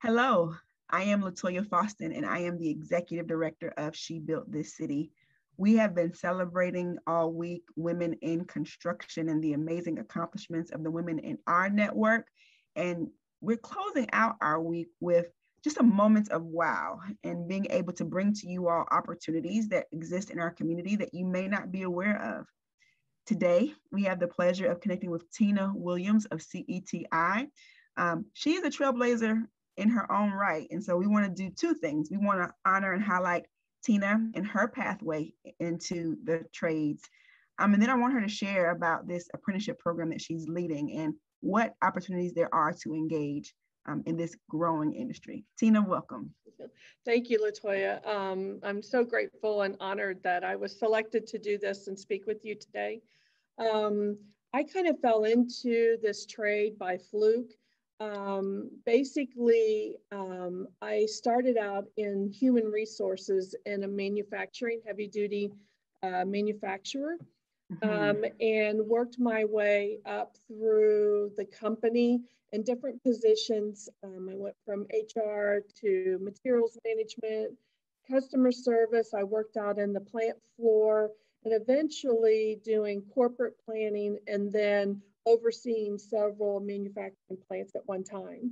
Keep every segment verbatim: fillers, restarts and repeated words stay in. Hello, I am Latoya Faustin, and I am the Executive Director of She Built This City. We have been celebrating all week women in construction and the amazing accomplishments of the women in our network. And we're closing out our week with just a moment of wow and being able to bring to you all opportunities that exist in our community that you may not be aware of. Today, we have the pleasure of connecting with Tina Williams of C E T I. Um, she's a trailblazer in her own right. And so we want to do two things. We want to honor and highlight Tina and her pathway into the trades. Um, and then I want her to share about this apprenticeship program that she's leading and what opportunities there are to engage um, in this growing industry. Tina, welcome. Thank you, Latoya. Um, I'm so grateful and honored that I was selected to do this and speak with you today. Um, I kind of fell into this trade by fluke. Um, basically, um, I started out in human resources in a manufacturing, heavy duty uh, manufacturer, mm-hmm. um, and worked my way up through the company in different positions. Um, I went from H R to materials management, customer service. I worked out in the plant floor and eventually doing corporate planning and then overseeing several manufacturing plants at one time.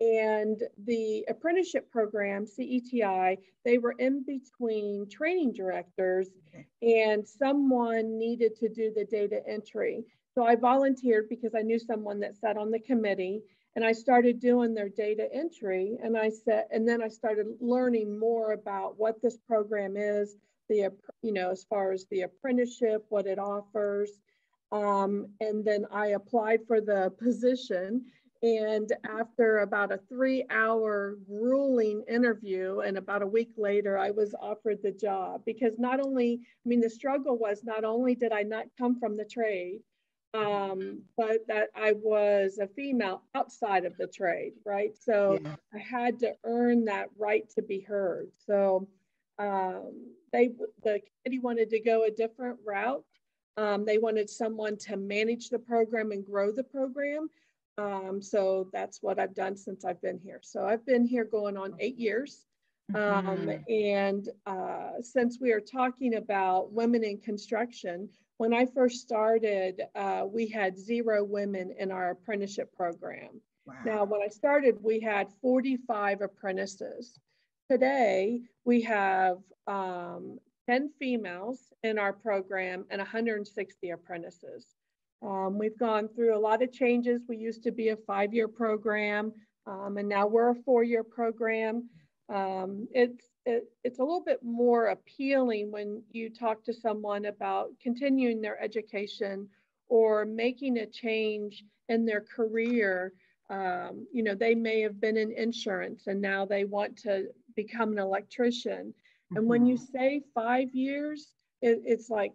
And the apprenticeship program, C E T I, they were in between training directors and someone needed to do the data entry. So I volunteered because I knew someone that sat on the committee, and I started doing their data entry. And I said, and then I started learning more about what this program is, the, you know, as far as the apprenticeship, what it offers. Um, and then I applied for the position, and after about a three hour grueling interview and about a week later, I was offered the job. Because not only, I mean, the struggle was not only did I not come from the trade, um, but that I was a female outside of the trade, right? So yeah. I had to earn that right to be heard. So um, they, the committee wanted to go a different route. Um, they wanted someone to manage the program and grow the program. Um, so that's what I've done since I've been here. So I've been here going on eight years. Um, mm-hmm. And uh, since we are talking about women in construction, when I first started, uh, we had zero women in our apprenticeship program. Wow. Now, when I started, we had forty-five apprentices. Today, we have um, ten females in our program and one hundred sixty apprentices. Um, we've gone through a lot of changes. We used to be a five-year program, um, and now we're a four-year program. Um, it's, it, it's a little bit more appealing when you talk to someone about continuing their education or making a change in their career. Um, you know, they may have been in insurance and now they want to become an electrician. And when you say five years, it, it's like,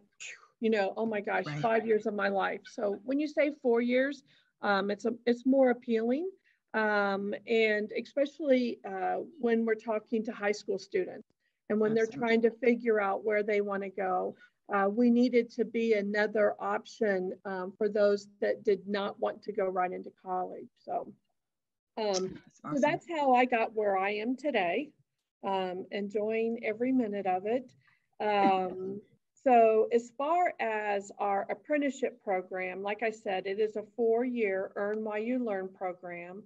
you know, oh my gosh, right. Five years of my life. So when you say four years, um, it's a, it's more appealing. Um, and especially uh, when we're talking to high school students and when Absolutely. They're trying to figure out where they want to go, uh, we needed to be another option um, for those that did not want to go right into college. So, um, that's awesome. So that's how I got where I am today. Um, enjoying every minute of it. Um, so as far as our apprenticeship program, like I said, it is a four-year Earn While You Learn program.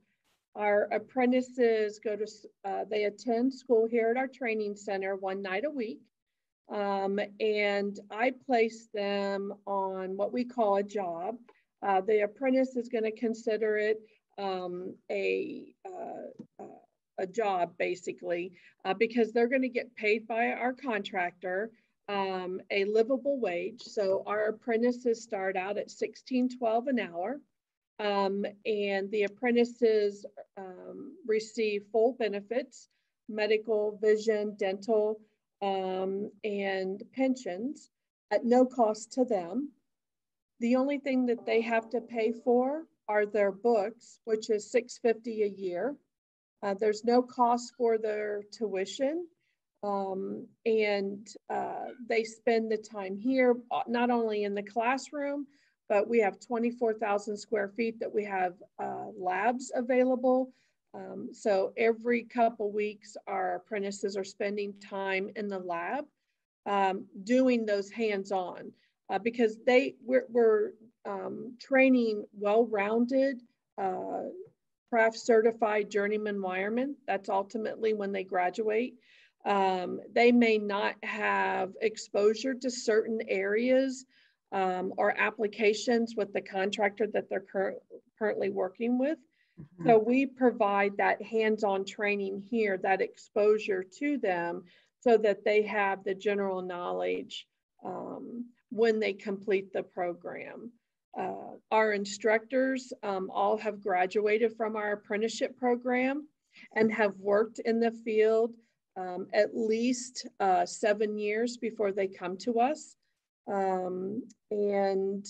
Our apprentices go to, uh, they attend school here at our training center one night a week. Um, and I place them on what we call a job. Uh, the apprentice is going to consider it um, a uh, uh, a job basically, uh, because they're going to get paid by our contractor um, a livable wage. So our apprentices start out at sixteen twelve an hour, um, and the apprentices um, receive full benefits, medical, vision, dental, um, and pensions at no cost to them. The only thing that they have to pay for are their books, which is six hundred fifty dollars a year. Uh, there's no cost for their tuition, um, and uh, they spend the time here, not only in the classroom, but we have twenty-four thousand square feet that we have uh, labs available. Um, so every couple weeks, our apprentices are spending time in the lab um, doing those hands-on uh, because they we're, we're um, training well-rounded, uh, craft-certified journeyman wiremen. That's ultimately when they graduate. Um, they may not have exposure to certain areas um, or applications with the contractor that they're cur- currently working with. Mm-hmm. So we provide that hands-on training here, that exposure to them so that they have the general knowledge um, when they complete the program. Uh, our instructors um, all have graduated from our apprenticeship program and have worked in the field Um, at least uh, seven years before they come to us. Um, and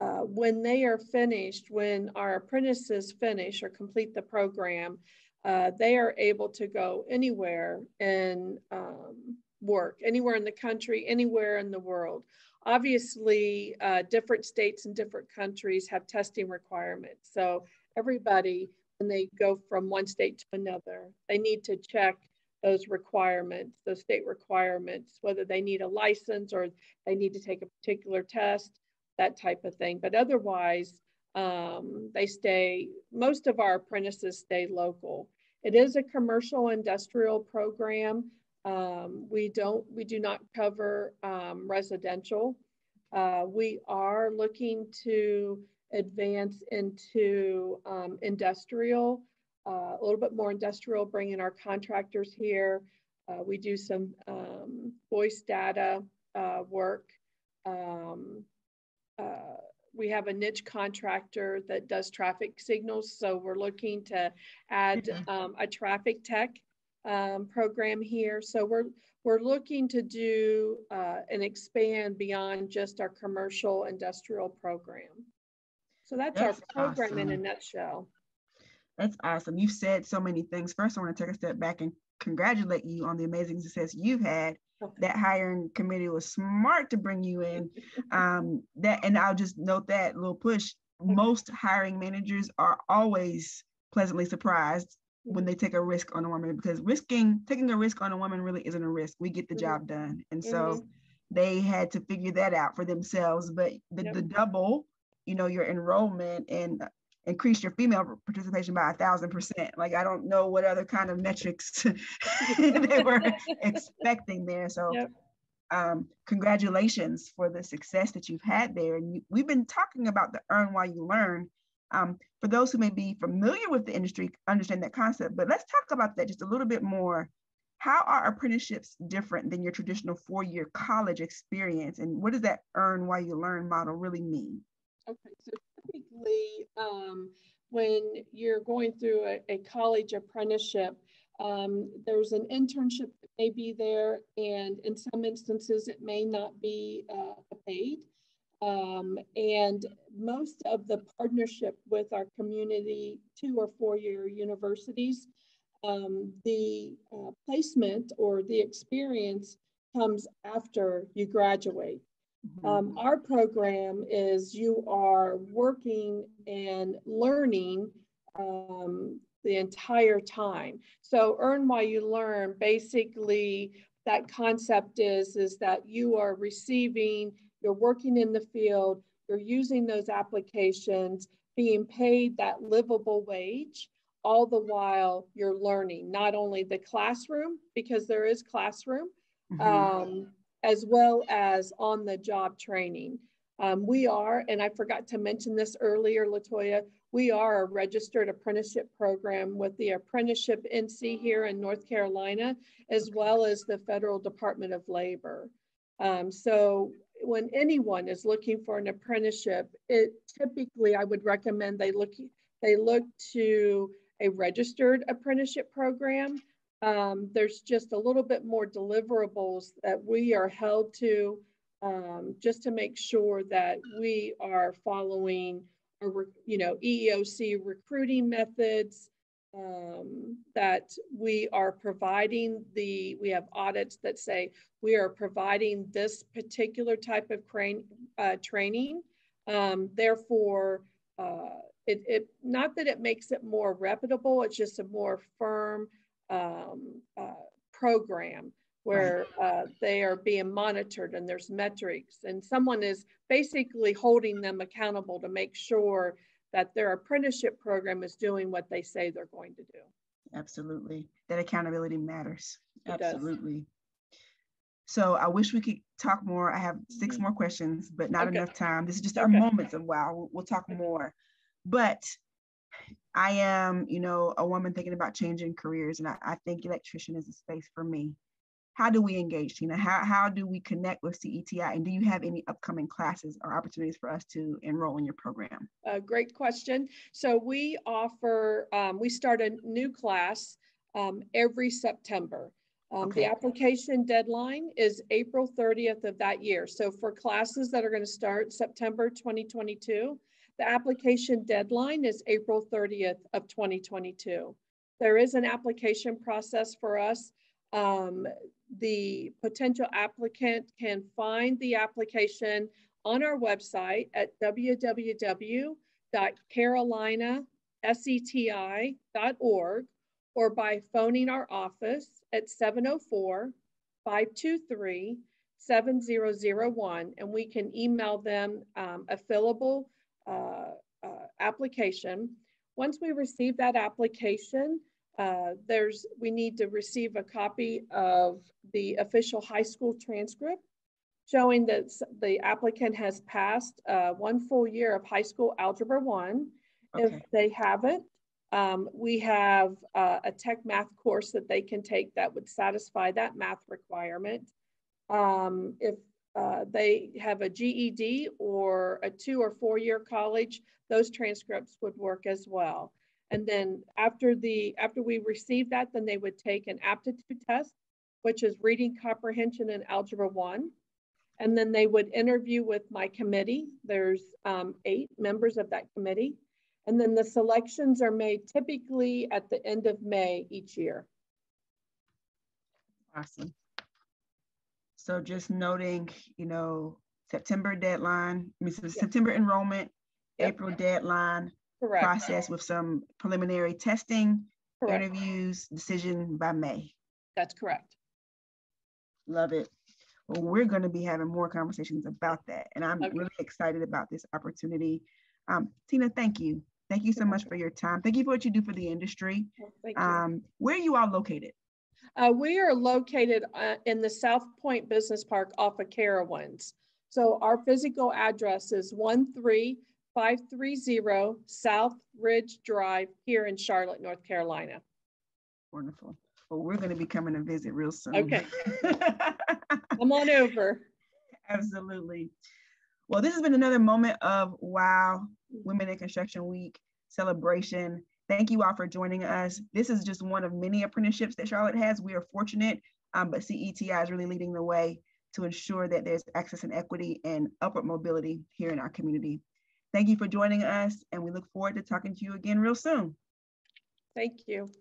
uh, when they are finished, when our apprentices finish or complete the program, uh, they are able to go anywhere and um, work, anywhere in the country, anywhere in the world. Obviously, uh, different states and different countries have testing requirements. So everybody, when they go from one state to another, they need to check those requirements, those state requirements, whether they need a license or they need to take a particular test, that type of thing. But otherwise, um, they stay, most of our apprentices stay local. It is a commercial industrial program. Um, we don't, we do not cover um, residential. Uh, we are looking to advance into um, industrial. Uh, a little bit more industrial, bringing our contractors here. Uh, we do some um, voice data uh, work. Um, uh, we have a niche contractor that does traffic signals. So we're looking to add um, a traffic tech um, program here. So we're, we're looking to do uh, and expand beyond just our commercial industrial program. So that's, that's our program awesome. In a nutshell. That's awesome. You've said so many things. First, I want to take a step back and congratulate you on the amazing success you've had. Okay. That hiring committee was smart to bring you in. Um, that, and I'll just note that little push. Most hiring managers are always pleasantly surprised when they take a risk on a woman, because risking, taking a risk on a woman really isn't a risk. We get the mm-hmm. job done. And mm-hmm. so they had to figure that out for themselves. But the, yep. the double, you know, your enrollment and increase your female participation by a thousand percent. Like, I don't know what other kind of metrics they were expecting there. So yep. um, congratulations for the success that you've had there. And you, we've been talking about the earn while you learn. Um, for those who may be familiar with the industry, understand that concept, but let's talk about that just a little bit more. How are apprenticeships different than your traditional four-year college experience? And what does that earn while you learn model really mean? Okay, so typically um, when you're going through a, a college apprenticeship, um, there's an internship that may be there, and in some instances it may not be uh, paid. Um, and most of the partnership with our community two or four-year universities, um, the uh, placement or the experience comes after you graduate. Um, our program is you are working and learning um, the entire time. So earn while you learn, basically that concept is, is that you are receiving, you're working in the field, you're using those applications, being paid that livable wage, all the while you're learning, not only the classroom, because there is classroom, mm-hmm. um, as well as on the job training. Um, we are, and I forgot to mention this earlier, Latoya, we are a registered apprenticeship program with the Apprenticeship N C here in North Carolina, as well as the Federal Department of Labor. Um, so when anyone is looking for an apprenticeship, it typically, I would recommend they look, they look to a registered apprenticeship program. Um, there's just a little bit more deliverables that we are held to um, just to make sure that we are following, a re- you know, E E O C recruiting methods, um, that we are providing the, we have audits that say we are providing this particular type of crane, uh, training. Um, therefore, uh, it, it not that it makes it more reputable, it's just a more firm um, uh, program where uh, they are being monitored and there's metrics and someone is basically holding them accountable to make sure that their apprenticeship program is doing what they say they're going to do. Absolutely. That accountability matters. It Absolutely. Does. So I wish we could talk more. I have six more questions, but not okay. enough time. This is just our okay. moments of wow. We'll, we'll talk okay. more. But I am, you know, a woman thinking about changing careers, and I, I think electrician is a space for me. How do we engage, Tina? How, how do we connect with C E T I? And do you have any upcoming classes or opportunities for us to enroll in your program? Uh, great question. So we offer, um, we start a new class um, every September. Um, okay. The application deadline is April thirtieth of that year. So for classes that are going to start September twenty twenty-two, the application deadline is April thirtieth of twenty twenty-two. There is an application process for us. Um, the potential applicant can find the application on our website at w w w dot carolina s e t i dot org or by phoning our office at seven oh four, five two three, seven oh oh one, and we can email them um, a fillable uh, uh, application. Once we receive that application, Uh, there's, we need to receive a copy of the official high school transcript showing that the applicant has passed uh, one full year of high school algebra one. Okay. If they haven't, um, we have uh, a tech math course that they can take that would satisfy that math requirement. Um, if uh, they have a G E D or a two or four year college, those transcripts would work as well. And then after the after we receive that, then they would take an aptitude test, which is reading comprehension in Algebra one. And then they would interview with my committee. There's um, eight members of that committee. And then the selections are made typically at the end of May each year. Awesome. So just noting, you know, September deadline, I mean, so yes. September enrollment, yep. April deadline. Correct. Process with some preliminary testing, correct. Interviews, decision by May. That's correct. Love it. Well, we're going to be having more conversations about that. And I'm okay. really excited about this opportunity. Um, Tina, thank you. Thank you so much for your time. Thank you for what you do for the industry. Well, thank you. Um, where are you all located? Uh, we are located uh, in the South Point Business Park off of Carowinds. So our physical address is one three five three zero South Ridge Drive here in Charlotte, North Carolina. Wonderful. Well, we're going to be coming to visit real soon. Okay. Come on over. Absolutely. Well, this has been another moment of wow, Women in Construction Week celebration. Thank you all for joining us. This is just one of many apprenticeships that Charlotte has. We are fortunate, um, but C E T I is really leading the way to ensure that there's access and equity and upward mobility here in our community. Thank you for joining us, and we look forward to talking to you again real soon. Thank you.